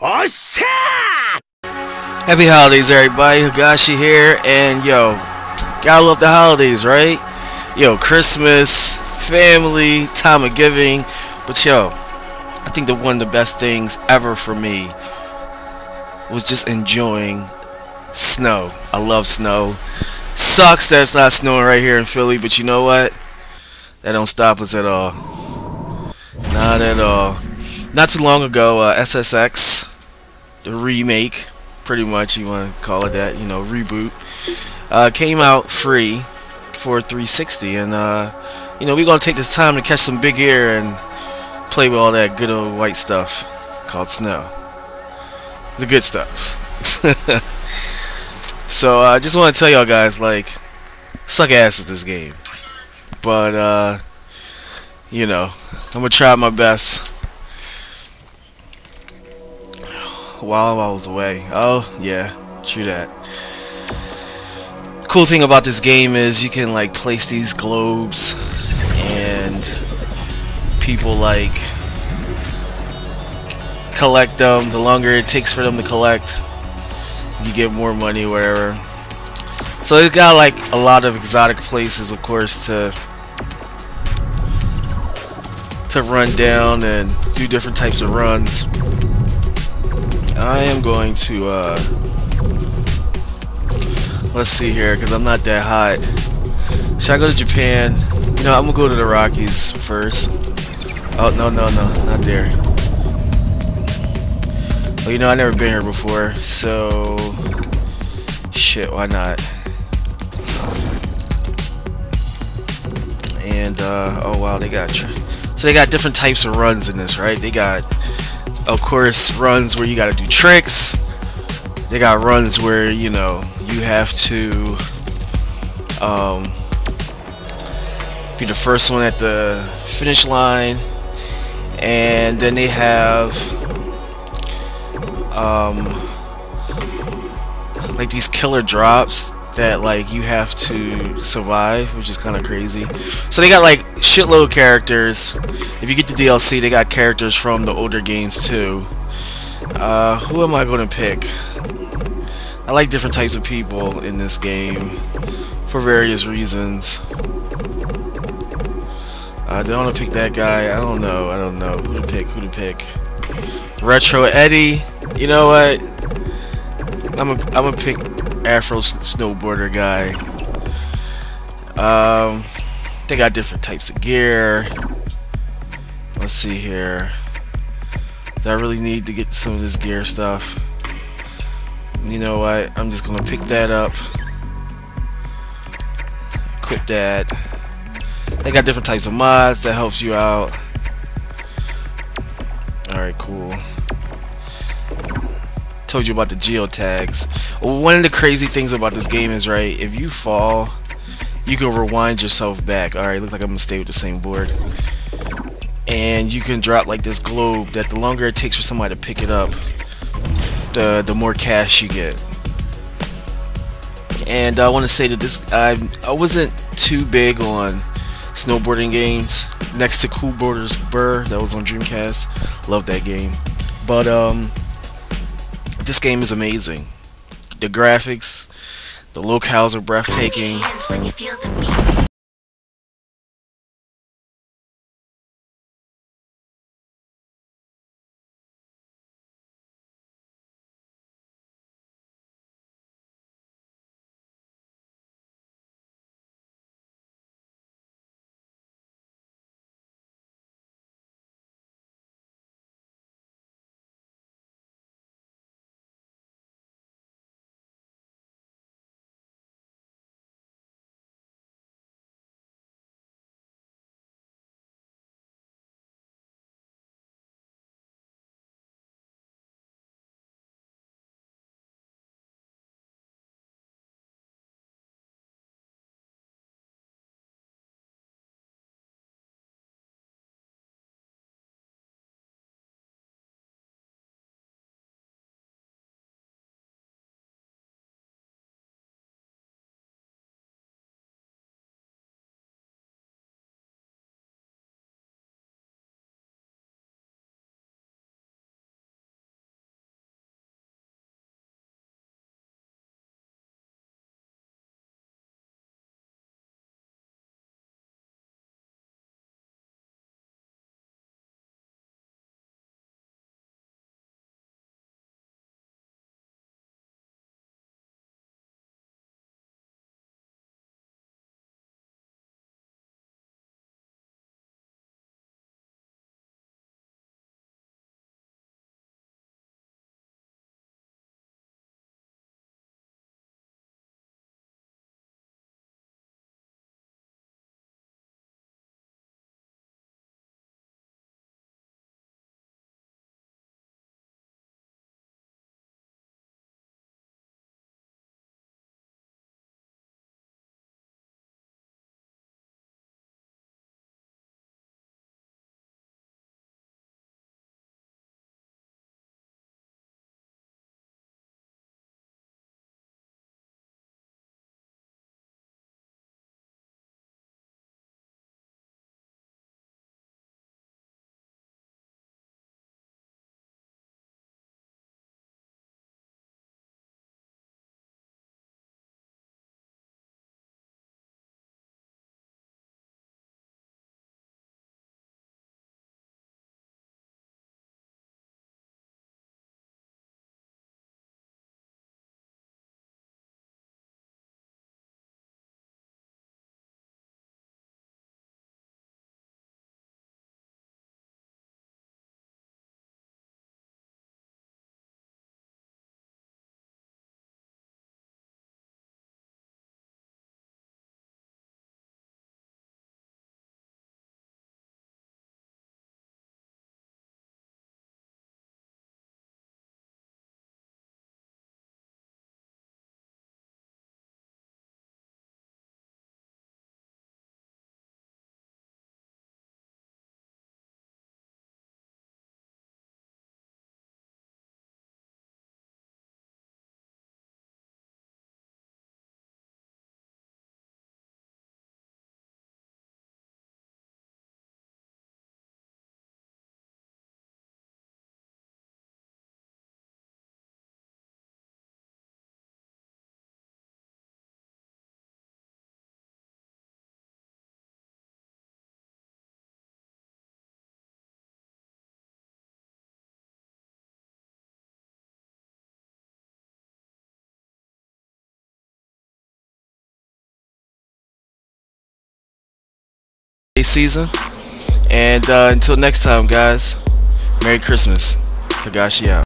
Oh shit! Happy holidays, everybody. Higashi here, and yo, gotta love the holidays, right? Yo, Christmas, family, time of giving. But yo, I think that one of the best things ever for me was just enjoying snow. I love snow. Sucks that it's not snowing right here in Philly, but you know what? That don't stop us at all. Not at all. Not too long ago, SSX, the remake, pretty much, you want to call it that, you know, reboot, came out free for 360, and, you know, we're going to take this time to catch some big air and play with all that good old white stuff called snow. The good stuff. So, I just want to tell y'all guys, like, suck ass is this game, but, you know, I'm going to try my best. While I was away. Oh yeah, true that. Cool thing about this game is you can like place these globes, and people like collect them. The longer it takes for them to collect, you get more money, whatever. So it's got like a lot of exotic places, of course, to run down and do different types of runs. I am going to, let's see here, because I'm not that hot. Should I go to Japan? You know, I'm going to go to the Rockies first. Oh, no, not there. Well, you know, I've never been here before, so, shit, why not? And, oh wow, they got, so they got different types of runs in this, right? They got, of course, runs where you gotta do tricks. They got runs where, you know, you have to be the first one at the finish line, and then they have like these killer drops that like you have to survive, which is kind of crazy. So they got like shitload of characters. If you get the DLC, they got characters from the older games too. Who am I gonna pick? I like different types of people in this game for various reasons. I don't wanna pick that guy. I don't know who to pick. Retro Eddie. You know what? I'm gonna pick Afro snowboarder guy. They got different types of gear. Let's see here. Do I really need to get some of this gear stuff? You know what? I'm just gonna pick that up. Equip that. They got different types of mods that helps you out. Alright, cool. Told you about the geotags. One of the crazy things about this game is, right, if you fall, you can rewind yourself back. Alright, looks like I'm gonna stay with the same board. And you can drop like this globe that the longer it takes for somebody to pick it up, the more cash you get. And I want to say that this, I wasn't too big on snowboarding games. Next to Cool Boarders, that was on Dreamcast. Love that game. But this game is amazing. The graphics, the locales are breathtaking. season, and until next time guys, Merry Christmas. Higashi out.